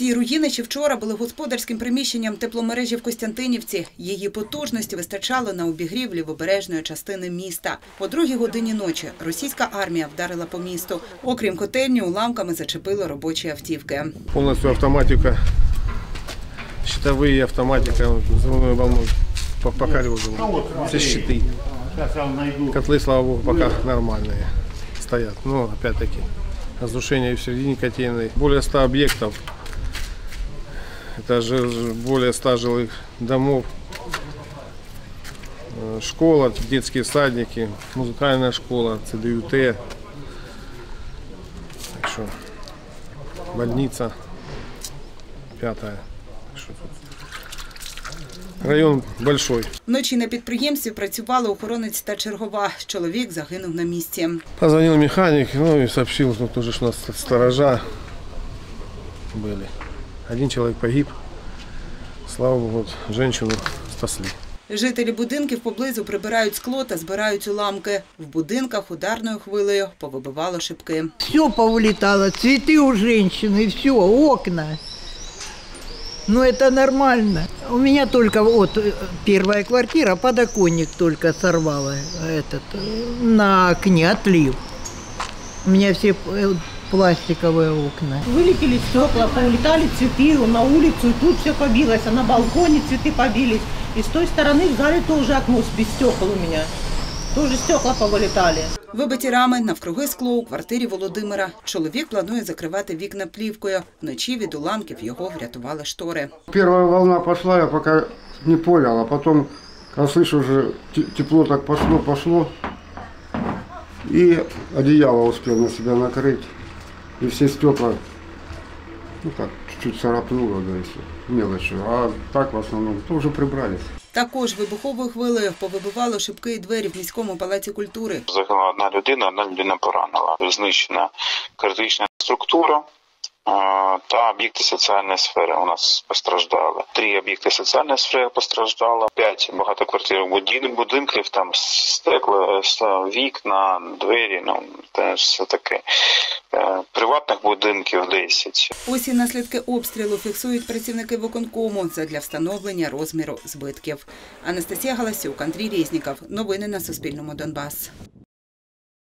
Ці руїни ще вчора були господарським приміщенням тепломережі в Костянтинівці. Її потужності вистачало на обігрів лівобережної частини міста. О 2:00 ночі російська армія вдарила по місту. Окрім котельні, уламками зачепило робочі автівки. Повністю автоматика, щитові автоматика, взривною волною покалювало. Це щити. Котли, слава Богу, поки нормальні стоять. Ну, опять-таки, разрушение в середине котельной. Более 100 объектов, это же более 100 жилых домов, школа, детские садники, музыкальная школа, СДЮТ, больница 5-я. Район великий. Вночі на підприємстві працювали охоронець та чергова. Чоловік загинув на місці. Позвонив механік, ну і повідомив, що тут у нас сторожа були. Один чоловік погиб, слава Богу, жінку спасли. Жителі будинків поблизу прибирають скло та збирають уламки. В будинках ударною хвилею повибивало шибки. Все повилітало, цвіти у жінки, все, окна. Ну, это нормально. У меня только вот первая квартира, подоконник только сорвала этот, на окне отлив. У меня все пластиковые окна. Вылетели стекла, улетали цветы на улицу, и тут все побилось, а на балконе цветы побились. И с той стороны в зале тоже окно без стекол у меня. Тоже стекла повилітали. Вибиті рами, навкруги скло у квартирі Володимира. Чоловік планує закривати вікна плівкою. Вночі від уламків його врятували штори. Перша волна пішла, я поки не зрозумів, а потім, коли слышу, вже тепло так пішло, і одіяло успів на себе накрити, і всі стекла, ну так, чуть-чуть царапнуло, да, якщо мелочі, а так в основному, то вже прибрались. Також вибуховою хвилею повибивало шибки і двері в міському палаці культури. Загинула одна людина поранила. Знищена критична структура та об'єкти соціальної сфери у нас постраждали. 3 об'єкти соціальної сфери постраждали, 5 багатоквартирних будинків, там стекла, вікна, двері, ну все таке. Приватних будинків 10. Усі наслідки обстрілу фіксують працівники виконкому задля встановлення розміру збитків. Анастасія Галасюк, Андрій Різніков. Новини на Суспільному Донбас.